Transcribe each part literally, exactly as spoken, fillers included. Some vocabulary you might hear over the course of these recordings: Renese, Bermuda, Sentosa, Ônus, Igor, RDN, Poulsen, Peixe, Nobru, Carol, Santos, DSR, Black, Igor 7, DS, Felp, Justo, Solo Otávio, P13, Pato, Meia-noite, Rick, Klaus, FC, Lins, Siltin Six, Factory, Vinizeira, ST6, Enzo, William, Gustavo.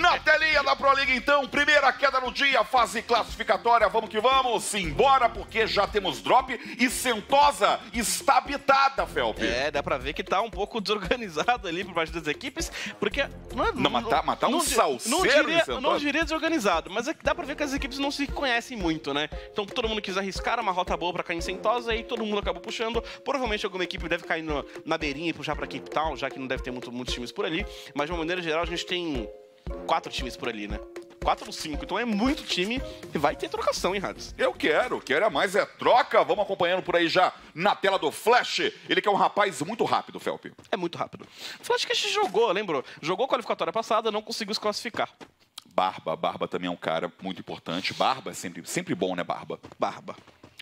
Na telinha da ProLiga, então, primeira queda no dia, fase classificatória, vamos que vamos, embora, porque já temos drop e Sentosa está habitada, Felp. É, dá pra ver que tá um pouco desorganizado ali por baixo das equipes, porque... Não, é, não, não matar, matar não, um salseiro não diria, não diria desorganizado, mas é que dá pra ver que as equipes não se conhecem muito, né? Então todo mundo quis arriscar uma rota boa pra cair em Sentosa e todo mundo acabou puxando. Provavelmente alguma equipe deve cair no, na beirinha e puxar pra Cape Town, já que não deve ter muito, muitos times por ali, mas de uma maneira geral a gente tem... Quatro times por ali, né? Quatro ou cinco. Então é muito time e vai ter trocação, hein, Rads? Eu quero, quero é mais, é troca. Vamos acompanhando por aí já na tela do Flash. Ele que é um rapaz muito rápido, Felp. É muito rápido. Flash que a gente jogou, lembrou? Jogou a qualificatória passada, não conseguiu se classificar. Barba, Barba também é um cara muito importante. Barba é sempre, sempre bom, né, Barba? Barba.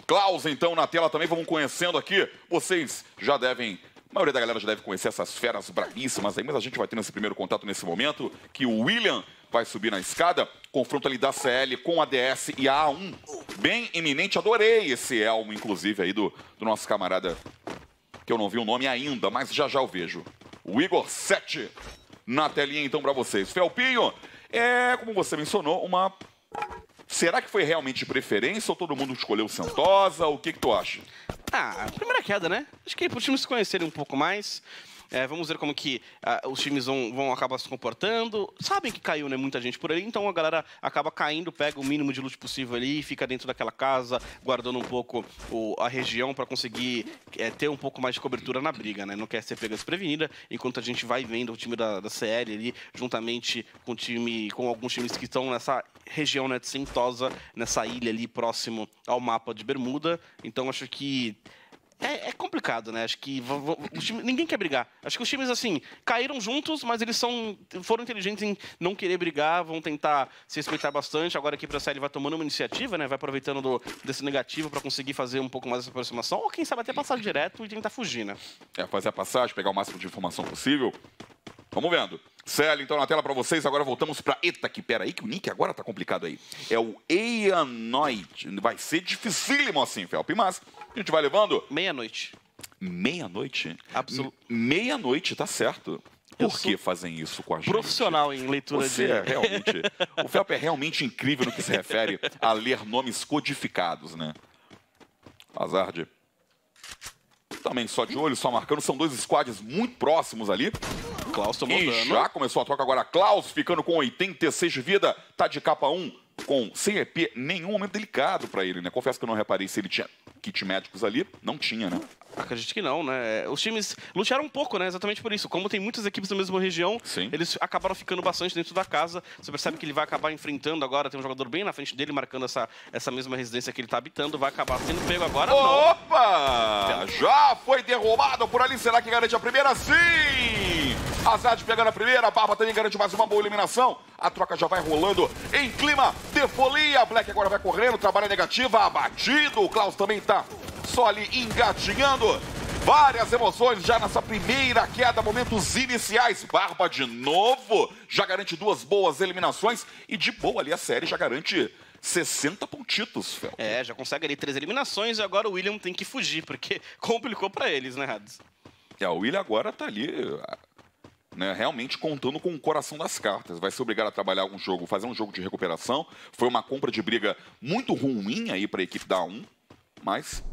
Klaus, então, na tela também. Vamos conhecendo aqui. Vocês já devem... A maioria da galera já deve conhecer essas feras bravíssimas aí, mas a gente vai ter nesse primeiro contato nesse momento que o William vai subir na escada. Confronto ali da C L com a D S e a A um. Bem iminente, adorei esse elmo, inclusive, aí do, do nosso camarada, que eu não vi o nome ainda, mas já já eu vejo. O Igor sete na telinha, então, pra vocês. Felpinho, é, como você mencionou, uma... Será que foi realmente de preferência ou todo mundo escolheu Sentosa? O que que tu acha? Ah, primeira queda, né? Acho que para os times se conhecerem um pouco mais. É, vamos ver como que uh, os times vão, vão acabar se comportando. Sabem que caiu, né, muita gente por ali, então a galera acaba caindo, pega o mínimo de loot possível ali, fica dentro daquela casa, guardando um pouco o, a região para conseguir é, ter um pouco mais de cobertura na briga, né? Não quer ser pega desprevenida, enquanto a gente vai vendo o time da, da C L ali, juntamente com o time, com alguns times que estão nessa região, né, de Sentosa, nessa ilha ali próximo ao mapa de Bermuda. Então acho que... É, é complicado, né? Acho que time, ninguém quer brigar. Acho que os times, assim, caíram juntos, mas eles são, foram inteligentes em não querer brigar, vão tentar se respeitar bastante. Agora aqui pra C L vai tomando uma iniciativa, né? Vai aproveitando do, desse negativo pra conseguir fazer um pouco mais essa aproximação. Ou quem sabe até passar direto e tentar fugir, né? É, fazer a passagem, pegar o máximo de informação possível. Vamos vendo. C L, então, na tela pra vocês. Agora voltamos pra... Eita, que pera aí, que o nick agora tá complicado aí. É o Meia-noite. Vai ser dificílimo assim, Felp, mas... A gente vai levando? Meia-noite. Meia-noite? Absolu... Meia-noite, tá certo. Por que fazem isso com a gente? Profissional em leitura Você de... É realmente... O Felp é realmente incrível no que se refere a ler nomes codificados, né? Azarde. Também só de olho, só marcando. São dois squads muito próximos ali. Klaus tomou dano. E já começou a troca agora. Klaus ficando com oitenta e seis de vida. Tá de capa um. Com sem E P, nenhum momento delicado pra ele, né? Confesso que eu não reparei se ele tinha kit médicos ali. Não tinha, né? Acredito que não, né? Os times lutaram um pouco, né? Exatamente por isso. Como tem muitas equipes na mesma região, sim, eles acabaram ficando bastante dentro da casa. Você percebe que ele vai acabar enfrentando agora. Tem um jogador bem na frente dele, marcando essa, essa mesma residência que ele tá habitando. Vai acabar sendo pego agora. Opa! Não. Já foi derrubado por ali. Será que garante a primeira? Sim! Azad pegando a primeira. A Barba também garante mais uma boa eliminação. A troca já vai rolando em clima de folia. Black agora vai correndo. Trabalha negativa. Abatido. O Klaus também tá só ali engatinhando. Várias emoções já nessa primeira queda. Momentos iniciais. Barba de novo. Já garante duas boas eliminações. E de boa ali a série já garante... sessenta pontitos, Fel. É, já consegue ali três eliminações e agora o William tem que fugir, porque complicou pra eles, né, Rads? É, o William agora tá ali, né, realmente contando com o coração das cartas. Vai ser obrigado a trabalhar algum jogo, fazer um jogo de recuperação. Foi uma compra de briga muito ruim aí pra equipe da A um, mas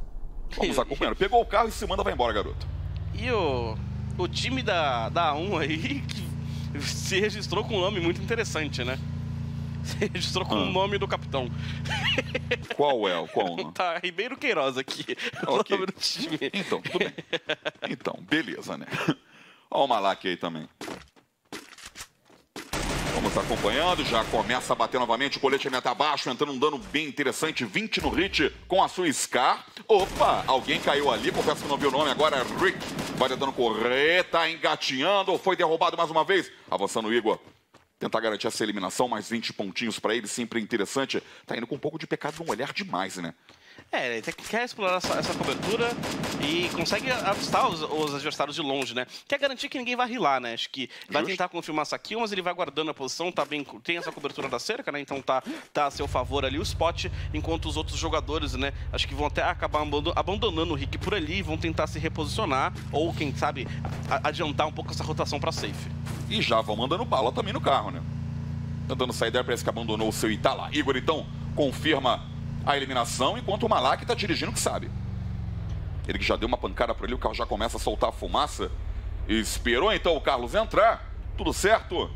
vamos acompanhando. Pegou o carro e se manda, vai embora, garoto. E o, o time da, da A um aí que se registrou com um nome muito interessante, né? Você registrou com ah. o nome do capitão. Qual é? Qual não? Tá, Ribeiro Queiroz aqui. Okay. O nome do time. Então, tudo bem. Então, beleza, né? Olha o Malak aí também. Vamos acompanhando. Já começa a bater novamente. O colete é meta abaixo, entrando um dano bem interessante. vinte no hit com a sua Scar. Opa, alguém caiu ali. Confesso que não viu o nome. Agora é Rick. Vai tentando correr. Tá engatinhando. Foi derrubado mais uma vez. Avançando o Igor. Tentar garantir essa eliminação, mais vinte pontinhos pra ele, sempre interessante. Tá indo com um pouco de pecado no olhar demais, né? É, ele quer explorar essa, essa cobertura e consegue avistar os, os adversários de longe, né? Quer garantir que ninguém vai rilar, né? Acho que vai Justo. tentar confirmar essa kill, mas ele vai guardando a posição, tá bem, tem essa cobertura da cerca, né? Então tá, tá a seu favor ali o spot, enquanto os outros jogadores, né? Acho que vão até acabar abandonando o Rick por ali, vão tentar se reposicionar ou, quem sabe, adiantar um pouco essa rotação pra safe. E já vão mandando bala também no carro, né? tentando sair dela, parece que abandonou o seu Italá. Igor, então, confirma a eliminação, enquanto o Malak está dirigindo, que sabe. Ele que já deu uma pancada por ali, o carro já começa a soltar a fumaça. Esperou, então, o Carlos entrar. Tudo certo.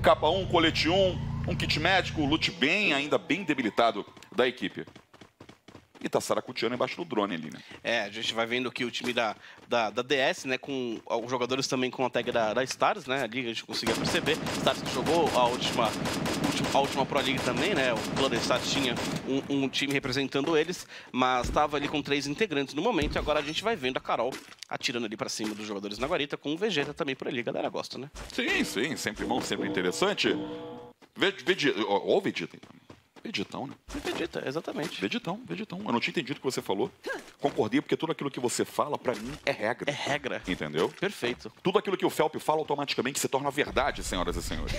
K um, colete um, um kit médico, loot bem, ainda bem debilitado da equipe. E tá saracuteando embaixo do drone ali, né? É, a gente vai vendo que o time da, da, da D S, né, com os jogadores também com a tag da, da Stars, né, ali a gente conseguia perceber. Stars que jogou a última, a última ProLiga também, né, o clã da Stars tinha um, um time representando eles, mas tava ali com três integrantes no momento, e agora a gente vai vendo a Carol atirando ali pra cima dos jogadores na guarita, com o Vegeta também por ali, a galera gosta, né? Sim, sim, sempre bom, sempre interessante. Ó o Vegeta aí também. Impeditão, né? Impedita, exatamente. Impeditão, Impeditão. Eu não tinha entendido o que você falou. Concordei, porque tudo aquilo que você fala, pra mim, é regra. É regra. Entendeu? Perfeito. Tudo aquilo que o Felp fala, automaticamente se torna verdade, senhoras e senhores.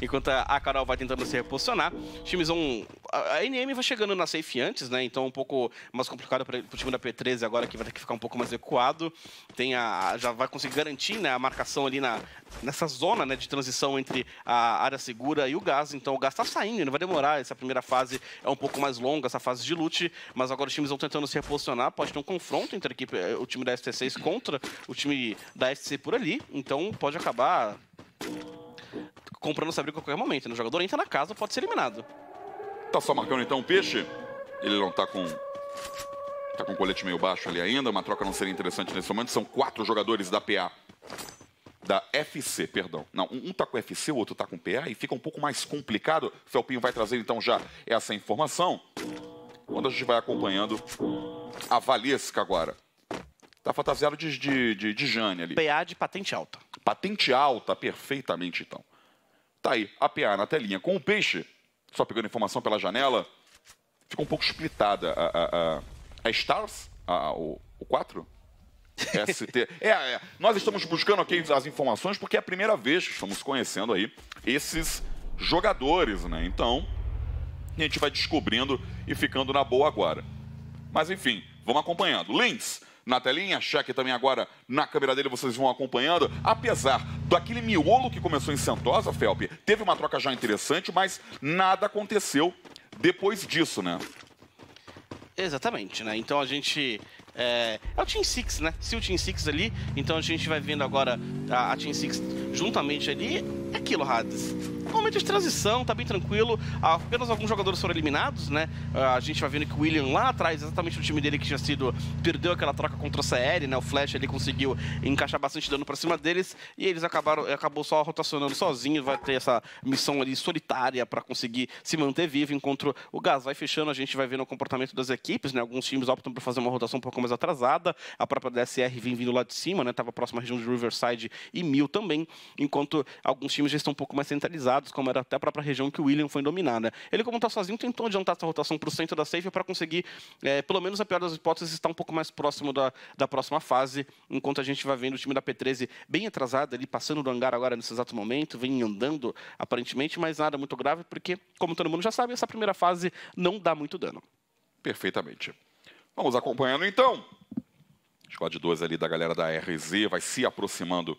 Enquanto a Carol vai tentando se reposicionar, times vão... A N M vai chegando na safe antes, né? Então é um pouco mais complicado para o time da P treze agora, que vai ter que ficar um pouco mais recuado. Tem a... Já vai conseguir garantir, né, a marcação ali na... nessa zona, né, de transição entre a área segura e o gás. Então o gás tá saindo, não vai demorar. Essa primeira fase é um pouco mais longa, essa fase de loot, mas agora os times vão tentando se reposicionar. Pode ter um confronto entre a equipe, o time da S T seis contra o time da F C por ali, então pode acabar comprando essa briga a qualquer momento. O jogador entra na casa, pode ser eliminado. Tá só marcando então o Peixe, ele não tá com... tá com o colete meio baixo ali ainda, uma troca não seria interessante nesse momento. São quatro jogadores da P A. Da F C, perdão. Não, um tá com F C, o outro tá com P A, e fica um pouco mais complicado. O Felpinho vai trazer, então, já essa informação. Quando a gente vai acompanhando a Valesca agora. Tá fantasiado de, de, de, de Jane ali. P A de patente alta. Patente alta, perfeitamente, então. Tá aí, a P A na telinha com o Peixe. Só pegando informação pela janela. Ficou um pouco splitada a, a, a, a Stars, a, o, o quatro. S T. É, é, nós estamos buscando aqui as informações porque é a primeira vez que estamos conhecendo aí esses jogadores, né? Então, a gente vai descobrindo e ficando na boa agora. Mas, enfim, vamos acompanhando. Lens na telinha, cheque também agora na câmera dele, vocês vão acompanhando. Apesar daquele miolo que começou em Sentosa, Felp, teve uma troca já interessante, mas nada aconteceu depois disso, né? Exatamente, né? Então a gente... É, é o Team Six, né? Siltin Six ali. Então a gente vai vendo agora a, a Team Six juntamente ali. É aquilo, Hades. Momento de transição, tá bem tranquilo. Apenas alguns jogadores foram eliminados, né? A gente vai vendo que o William lá atrás, exatamente o time dele que tinha sido... Perdeu aquela troca contra o C L, né? O Flash ali conseguiu encaixar bastante dano pra cima deles. E eles acabaram... Acabou só rotacionando sozinho. Vai ter essa missão ali solitária pra conseguir se manter vivo. Enquanto o gás vai fechando, a gente vai vendo o comportamento das equipes, né? Alguns times optam por fazer uma rotação um pouco mais atrasada. A própria D S R vem vindo lá de cima, né? Tava próxima à região de Riverside e Mill também. Enquanto alguns times já estão um pouco mais centralizados, como era até a própria região que o William foi dominar, né? Ele, como tá sozinho, tentou adiantar essa rotação pro centro da safe para conseguir, é, pelo menos a pior das hipóteses, estar um pouco mais próximo da, da próxima fase, enquanto a gente vai vendo o time da P treze bem atrasado ali, passando do hangar agora nesse exato momento, vem andando aparentemente, mas nada muito grave, porque, como todo mundo já sabe, essa primeira fase não dá muito dano. Perfeitamente. Vamos acompanhando, então. Squad dois ali da galera da R Z vai se aproximando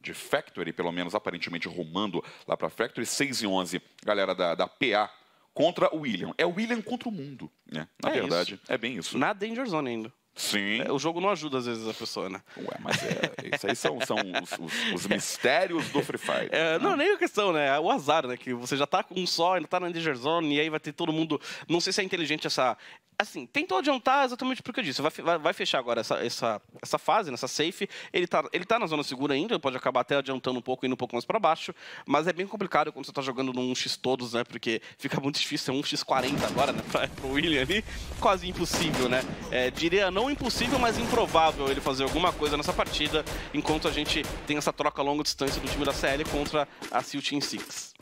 de Factory, pelo menos aparentemente rumando lá para Factory. Seis e onze, galera da, da P A contra o William. É o William contra o mundo, né? Na é verdade, isso. É bem isso. Na Danger Zone ainda. Sim. É, o jogo não ajuda às vezes a pessoa, né? Ué, mas é, isso aí são, são os, os, os mistérios do Free Fire. É, né? Não, nem a questão, né? É o azar, né? Que você já tá com um só, ainda tá na Danger Zone, e aí vai ter todo mundo... Não sei se é inteligente essa... Assim, tentou adiantar exatamente porque eu disse. Vai, vai fechar agora essa, essa, essa fase, nessa safe. Ele tá, ele tá na zona segura ainda, pode acabar até adiantando um pouco, indo um pouco mais para baixo. Mas é bem complicado quando você tá jogando num um x todos, né? Porque fica muito difícil, é um um x quarenta agora, né? Pra, pro William ali, quase impossível, né? É, diria não impossível, mas improvável ele fazer alguma coisa nessa partida, enquanto a gente tem essa troca a longa distância do time da C L contra a Siltin Six.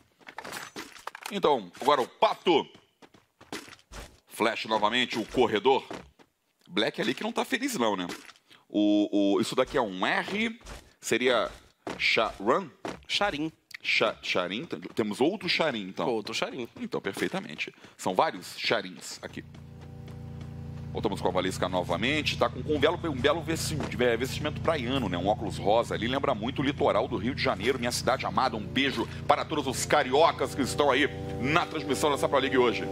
Então, agora o Pato... Flash novamente, o corredor. Black ali que não tá feliz não, né? O, o, isso daqui é um R, seria Charim? Charim. Cha, Charim, temos outro Charim, então. Outro Charim. Então, perfeitamente. São vários Charims aqui. Voltamos com a Valesca novamente, tá com, com um belo, um belo vestimento praiano, né? Um óculos rosa ali, lembra muito o litoral do Rio de Janeiro, minha cidade amada. Um beijo para todos os cariocas que estão aí na transmissão dessa ProLiga hoje.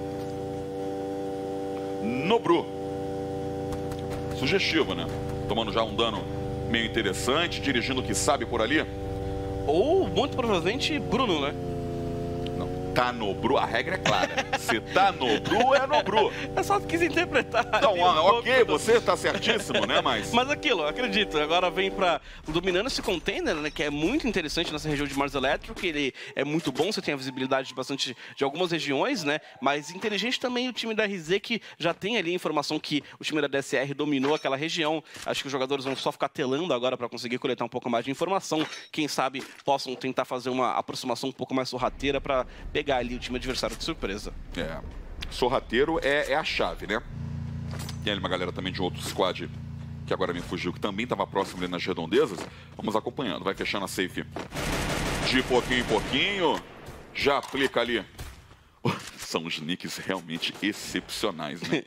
Nobru. Sugestivo, né? Tomando já um dano meio interessante, dirigindo o que sabe por ali. Ou, muito provavelmente, Bruno, né? Tá Nobru, a regra é clara. Se tá Nobru, é Nobru. Eu só quis interpretar. Então, um ok, pouco. Você tá certíssimo, né, mas... Mas aquilo, eu acredito. Agora vem pra... Dominando esse container, né, que é muito interessante nessa região de Mars Electric, que ele é muito bom, você tem a visibilidade de bastante... de algumas regiões, né, mas inteligente também o time da R Z, que já tem ali a informação que o time da D S R dominou aquela região. Acho que os jogadores vão só ficar telando agora pra conseguir coletar um pouco mais de informação. Quem sabe possam tentar fazer uma aproximação um pouco mais sorrateira pra pegar ali o time adversário de surpresa. É, sorrateiro é, é a chave, né? Tem ali uma galera também de outro squad, que agora me fugiu, que também estava próximo ali nas redondezas. Vamos acompanhando, vai fechando a safe de pouquinho em pouquinho. Já aplica ali. São os nicks realmente excepcionais, né?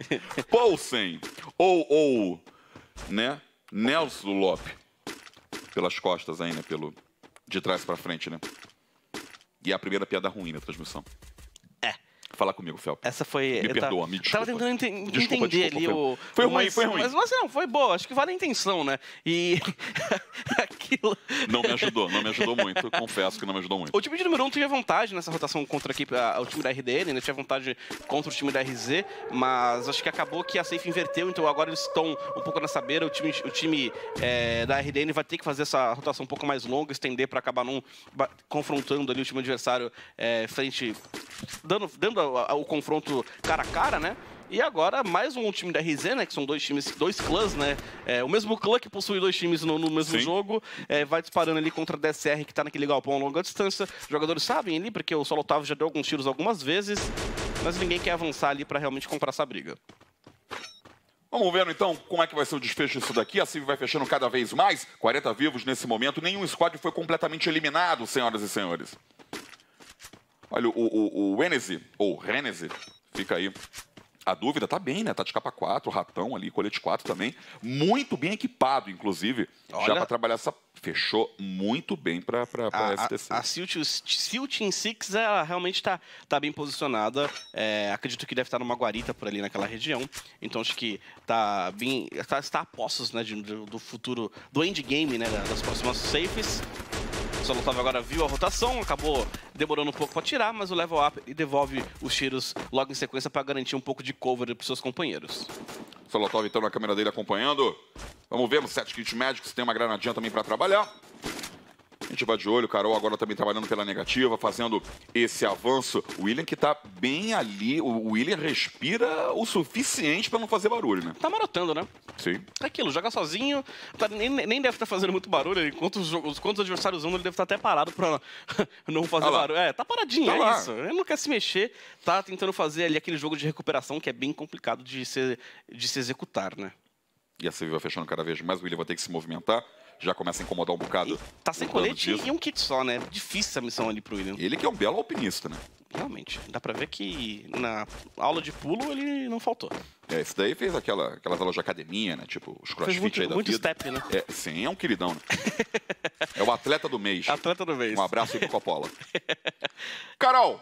Poulsen ou, ou, né? Nelson Lopes. Pelas costas ainda, né? Pelo... de trás pra frente, né? E a primeira piada ruim na transmissão. É. Fala comigo, Felp. Essa foi... Me perdoa, me desculpa. Tava tentando ente desculpa, entender desculpa, ali o... Foi ruim, mas, foi ruim. Mas, mas não, foi boa. Acho que vale a intenção, né? E... aquilo... Não me ajudou, não me ajudou muito. Confesso que não me ajudou muito. O time de número um tinha vantagem nessa rotação contra a equipe, a, o time da R D N, né? Tinha vantagem contra o time da R Z, mas acho que acabou que a safe inverteu, então agora eles estão um pouco nessa beira. O time, o time é, da R D N vai ter que fazer essa rotação um pouco mais longa, estender para acabar não confrontando ali o time adversário é, frente... Dando, dando a, a, o confronto cara a cara, né? E agora mais um time da R Z, né? Que são dois times, dois clãs, né? É, o mesmo clã que possui dois times no, no mesmo Sim. jogo. É, vai disparando ali contra a D S R, que tá naquele galpão a longa distância. Os jogadores sabem ali, porque o Solo Otávio já deu alguns tiros algumas vezes. Mas ninguém quer avançar ali pra realmente comprar essa briga. Vamos ver, então, como é que vai ser o desfecho disso daqui. A Civ vai fechando cada vez mais. quarenta vivos nesse momento. Nenhum squad foi completamente eliminado, senhoras e senhores. Olha, o, o, o Renese, ou Renese, fica aí a dúvida. Tá bem, né? Tá de capa quatro, ratão ali, colete quatro também. Muito bem equipado, inclusive. Olha. Já pra trabalhar essa... Fechou muito bem pra, pra, pra a, S T seis. A, a Siltin Six, ela realmente tá, tá bem posicionada. É, acredito que deve estar numa guarita por ali naquela região. Então acho que tá bem... Tá, está a postos, né? De, do futuro... Do endgame, né? Das próximas safes. O Solo Otávio agora viu a rotação, acabou demorando um pouco para tirar, mas o level up e devolve os tiros logo em sequência para garantir um pouco de cover para seus companheiros. O Solo Otávio então na câmera dele acompanhando. Vamos ver, um set kit médico, se tem uma granadinha também para trabalhar. A gente vai de olho, Carol agora também trabalhando pela negativa, fazendo esse avanço. O William que tá bem ali, o William respira o suficiente para não fazer barulho, né? Tá marotando, né? Sim. É aquilo, joga sozinho, tá, nem, nem deve estar tá fazendo muito barulho, enquanto os, enquanto os adversários andam, ele deve estar tá até parado para não fazer ah barulho. É, tá paradinho, tá é lá. Isso. Ele não quer se mexer, tá tentando fazer ali aquele jogo de recuperação que é bem complicado de se, de se executar, né? E a C V vai fechando cada vez mais, o William vai ter que se movimentar. Já começa a incomodar um bocado. E tá sem colete disso. E um kit só, né? Difícil essa missão ali pro William. Ele que é um belo alpinista, né? Realmente. Dá pra ver que na aula de pulo ele não faltou. É, esse daí fez aquela, aquelas aulas de academia, né? Tipo, os crossfit muito, aí da muito vida. Step, né? É, sim, é um queridão, né? É o atleta do mês. Atleta do mês. Um abraço aí pro Coppola. Carol!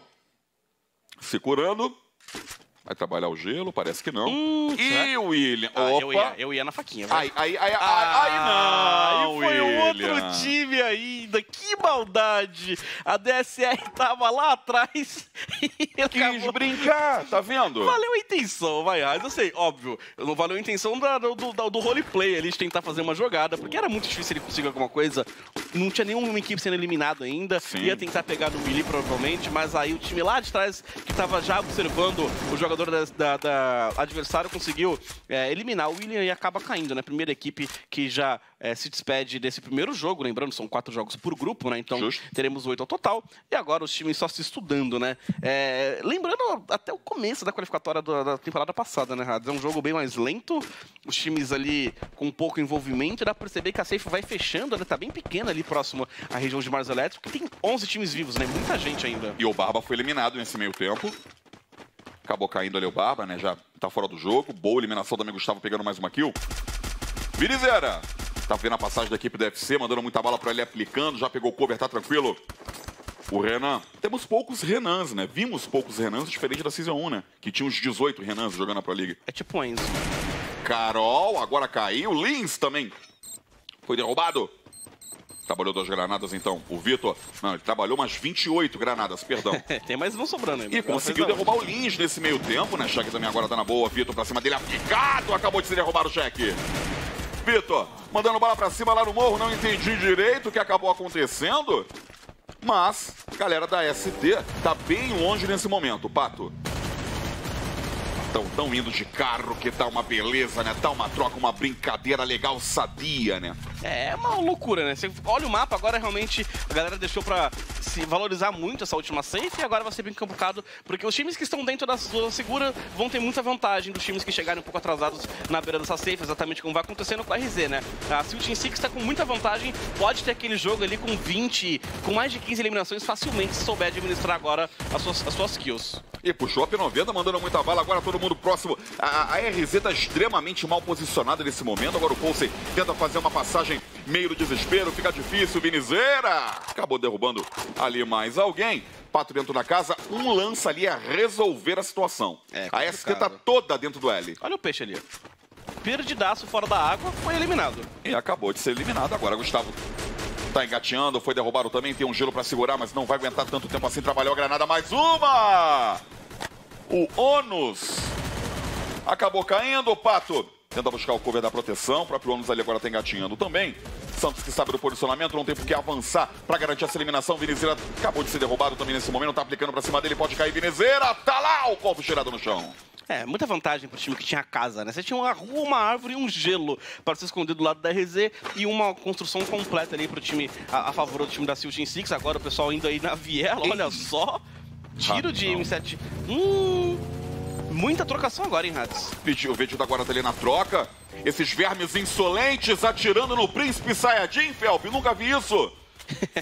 Se curando. Vai trabalhar o gelo? Parece que não. Hum, e o William? Ah, Opa. Eu, ia, eu ia na faquinha. Aí, aí, aí, ah, aí não! E foi o outro time ainda. Que maldade! A D S R tava lá atrás e quis acabou... brincar, tá vendo? Valeu a intenção, vai. Mas eu sei, óbvio. Não valeu a intenção da, do, do, do roleplay ali, de tentar fazer uma jogada, porque era muito difícil ele conseguir alguma coisa. Não tinha nenhuma equipe sendo eliminada ainda. Sim. Ia tentar pegar no Willy, provavelmente, mas aí o time lá de trás, que tava já observando o jogo. O jogador da, da, da adversário conseguiu é, eliminar o William e acaba caindo, né? Primeira equipe que já é, se despede desse primeiro jogo. Lembrando, são quatro jogos por grupo, né? Então, Justo. teremos oito ao total. E agora os times só se estudando, né? É, lembrando até o começo da qualificatória da, da temporada passada, né, Rads? É um jogo bem mais lento. Os times ali com pouco envolvimento. Dá pra perceber que a safe vai fechando, né? Tá bem pequena ali próximo à região de Mars Electric. Tem onze times vivos, né? Muita gente ainda. E o Barba foi eliminado nesse meio tempo. Acabou caindo ali o Barba, né? Já tá fora do jogo. Boa eliminação também, Gustavo pegando mais uma kill. Vinizeira! Tá vendo a passagem da equipe do F C, mandando muita bala pra ele aplicando. Já pegou o cover, tá tranquilo. O Renan. Temos poucos Renans, né? Vimos poucos Renans, diferente da Season um, né? Que tinha uns dezoito Renans jogando na ProLiga. É tipo o Enzo. Carol, agora caiu. Lins também. Foi derrubado. Trabalhou duas granadas, então. O Vitor... Não, ele trabalhou umas vinte e oito granadas, perdão. Tem mais um sobrando aí. E conseguiu derrubar o Lins nesse meio tempo, né? Cheque também agora tá na boa. Vitor pra cima dele, aplicado. Acabou de se derrubar o cheque. Vitor, mandando bala pra cima lá no morro. Não entendi direito o que acabou acontecendo. Mas a galera da S T tá bem longe nesse momento, Pato. Tão, tão indo de carro que tá uma beleza, né? Tá uma troca, uma brincadeira legal, sadia, né? É uma loucura, né? Você olha o mapa, agora realmente a galera deixou pra se valorizar muito essa última safe e agora vai ser bem complicado, porque os times que estão dentro da zona segura vão ter muita vantagem dos times que chegarem um pouco atrasados na beira dessa safe, exatamente como vai acontecendo com a R Z, né? A Siltin Six tá com muita vantagem, pode ter aquele jogo ali com vinte, com mais de quinze eliminações facilmente, se souber administrar agora as suas, as suas kills. E puxou a P noventa, mandando muita bala, agora todo mundo próximo. A, a R Z tá extremamente mal posicionada nesse momento, agora o Poulsen tenta fazer uma passagem meio do desespero, fica difícil, Vinizeira! Acabou derrubando ali mais alguém. Pato dentro da casa, um lança ali a resolver a situação. É, a S T tá toda dentro do L. Olha o peixe ali. Perdidaço fora da água, foi eliminado. E acabou de ser eliminado agora, Gustavo. Tá engateando, foi derrubado também, tem um gelo pra segurar, mas não vai aguentar tanto tempo assim, trabalhou a granada, mais uma! O ônus acabou caindo, Pato. Tenta buscar o cover da proteção, o próprio ônus ali agora tá engatinhando também. Santos que sabe do posicionamento, não tem por que avançar pra garantir essa eliminação. Vinizeira acabou de ser derrubado também nesse momento, tá aplicando pra cima dele, pode cair Vinizeira, tá lá o corpo cheirado no chão. É, muita vantagem pro time que tinha casa, né? Você tinha uma rua, uma árvore e um gelo para se esconder do lado da R Z e uma construção completa ali pro time, a, a favor do time da Siltin Six. Agora o pessoal indo aí na viela, ei, olha só, tiro ah, de não. M sete. Hum... Muita trocação agora, hein, Hades? O vídeo da agora tá ali na troca. Esses vermes insolentes atirando no príncipe Saiyajin, Felp. Nunca vi isso.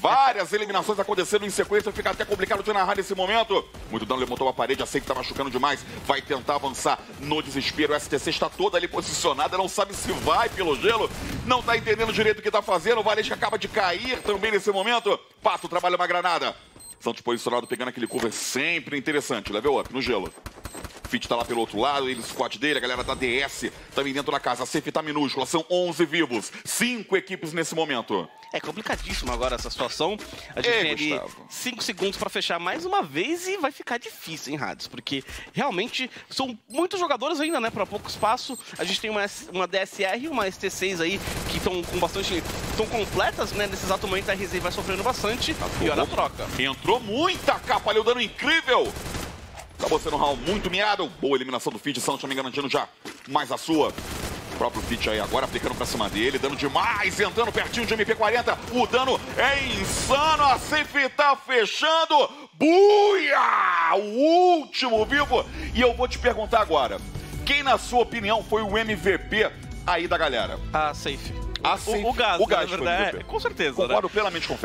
Várias eliminações acontecendo em sequência. Fica até complicado de narrar nesse momento. Muito dano, levantou a parede. A Seik tá machucando demais. Vai tentar avançar no desespero. A S T C está toda ali posicionada. Não sabe se vai pelo gelo. Não tá entendendo direito o que tá fazendo. O Valesca acaba de cair também nesse momento. Pato trabalha uma granada. Santos posicionado pegando aquele cover sempre interessante. Level up no gelo. Fit tá lá pelo outro lado, ele, o squad dele, a galera da D S também dentro da casa. A safe tá minúscula, são onze vivos, cinco equipes nesse momento. É complicadíssimo agora essa situação. A gente Ei, tem ali Gustavo. cinco segundos pra fechar mais uma vez e vai ficar difícil, hein, Hades? Porque realmente são muitos jogadores ainda, né, pra pouco espaço. A gente tem uma, uma D S R e uma S T seis aí que estão com bastante... Estão completas, né, nesse exato momento a R Z vai sofrendo bastante. Aturou. E olha a troca. Entrou muita capa, olha o dano incrível! Acabou sendo um round muito miado. Boa eliminação do Fit, Santos também garantindo já mais a sua. O próprio Fit aí agora aplicando pra cima dele, dando demais, entrando pertinho de M P quarenta. O dano é insano, a safe tá fechando. Buia! O último vivo. E eu vou te perguntar agora, quem na sua opinião foi o M V P aí da galera? A safe. A safe. O, o, o gás, o gás, na verdade, é, com certeza. Concordo, né? Plenamente com